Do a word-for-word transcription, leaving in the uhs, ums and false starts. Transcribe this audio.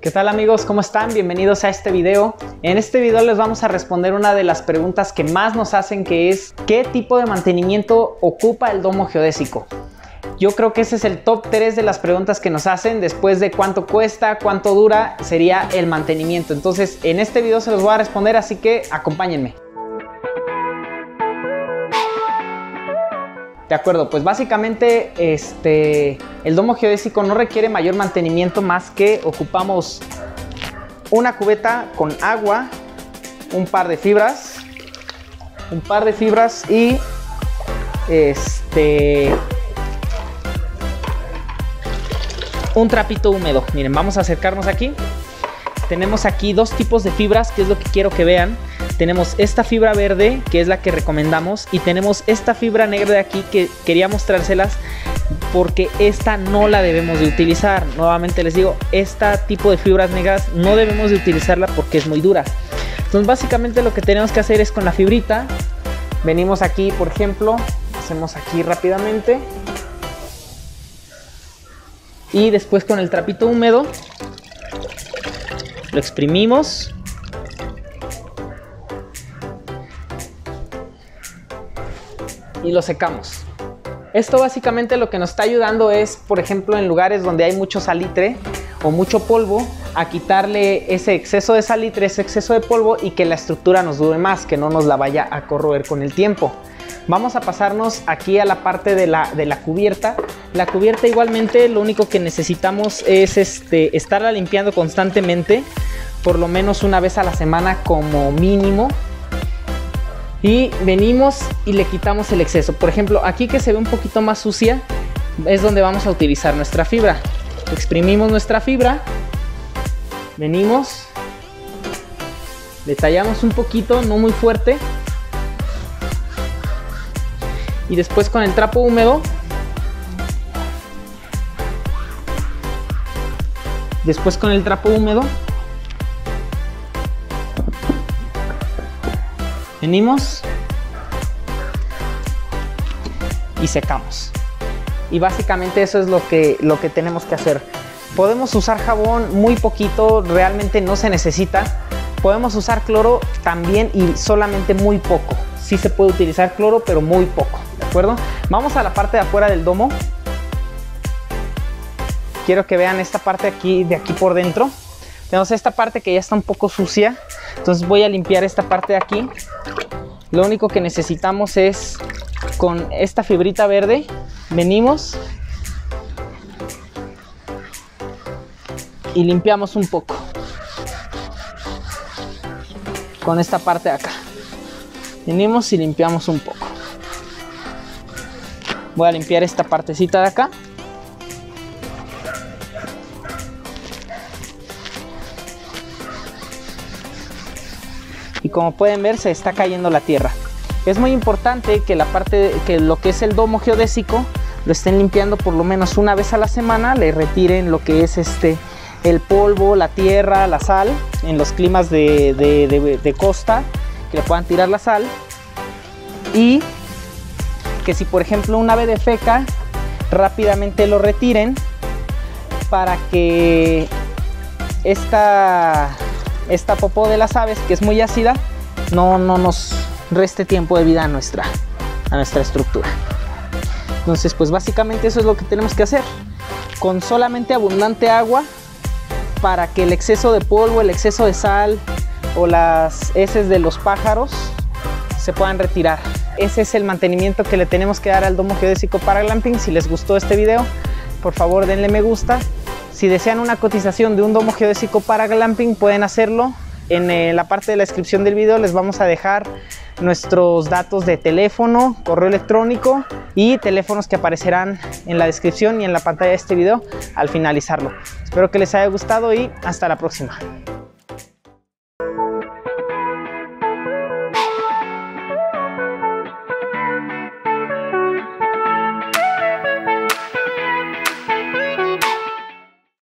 ¿Qué tal amigos? ¿Cómo están? Bienvenidos a este video. En este video les vamos a responder una de las preguntas que más nos hacen, que es ¿qué tipo de mantenimiento ocupa el domo geodésico? Yo creo que ese es el top tres de las preguntas que nos hacen, después de cuánto cuesta, cuánto dura, sería el mantenimiento. Entonces en este video se los voy a responder, así que acompáñenme. De acuerdo, pues básicamente este, el domo geodésico no requiere mayor mantenimiento más que ocupamos una cubeta con agua, un par de fibras, un par de fibras y este un trapito húmedo. Miren, vamos a acercarnos aquí. Tenemos aquí dos tipos de fibras, que es lo que quiero que vean. Tenemos esta fibra verde, que es la que recomendamos, y tenemos esta fibra negra de aquí que quería mostrárselas porque esta no la debemos de utilizar. Nuevamente les digo, este tipo de fibras negras no debemos de utilizarla porque es muy dura. Entonces básicamente lo que tenemos que hacer es con la fibrita, venimos aquí por ejemplo, hacemos aquí rápidamente y después con el trapito húmedo lo exprimimos. Y lo secamos. Esto básicamente lo que nos está ayudando es, por ejemplo, en lugares donde hay mucho salitre o mucho polvo, a quitarle ese exceso de salitre, ese exceso de polvo, y que la estructura nos dure más, que no nos la vaya a corroer con el tiempo. Vamos a pasarnos aquí a la parte de la, de la cubierta. La cubierta igualmente lo único que necesitamos es este, estarla limpiando constantemente, por lo menos una vez a la semana como mínimo. Y venimos y le quitamos el exceso. Por ejemplo, aquí que se ve un poquito más sucia es donde vamos a utilizar nuestra fibra. Exprimimos nuestra fibra, venimos, detallamos un poquito, no muy fuerte, y después con el trapo húmedo, después con el trapo húmedo venimos y secamos. Y básicamente eso es lo que, lo que tenemos que hacer. Podemos usar jabón muy poquito, realmente no se necesita. Podemos usar cloro también y solamente muy poco. Sí se puede utilizar cloro, pero muy poco, ¿de acuerdo? Vamos a la parte de afuera del domo. Quiero que vean esta parte aquí, de aquí por dentro. Tenemos esta parte que ya está un poco sucia. Entonces voy a limpiar esta parte de aquí. Lo único que necesitamos es con esta fibrita verde. Venimos y limpiamos un poco con esta parte de acá. Venimos y limpiamos un poco. Voy a limpiar esta partecita de acá. Y como pueden ver, se está cayendo la tierra. Es muy importante que la parte, que lo que es el domo geodésico, lo estén limpiando por lo menos una vez a la semana, le retiren lo que es este, el polvo, la tierra, la sal, en los climas de, de, de, de costa, que le puedan tirar la sal. Y que si por ejemplo un ave defeca, rápidamente lo retiren para que esta... esta popó de las aves, que es muy ácida, no, no nos reste tiempo de vida a nuestra, a nuestra estructura. Entonces pues básicamente eso es lo que tenemos que hacer, con solamente abundante agua, para que el exceso de polvo, el exceso de sal o las heces de los pájaros se puedan retirar. Ese es el mantenimiento que le tenemos que dar al domo geodésico para glamping. Si les gustó este video, por favor denle me gusta. Si desean una cotización de un domo geodésico para glamping, pueden hacerlo. En eh, la parte de la descripción del video les vamos a dejar nuestros datos de teléfono, correo electrónico y teléfonos que aparecerán en la descripción y en la pantalla de este video al finalizarlo. Espero que les haya gustado y hasta la próxima.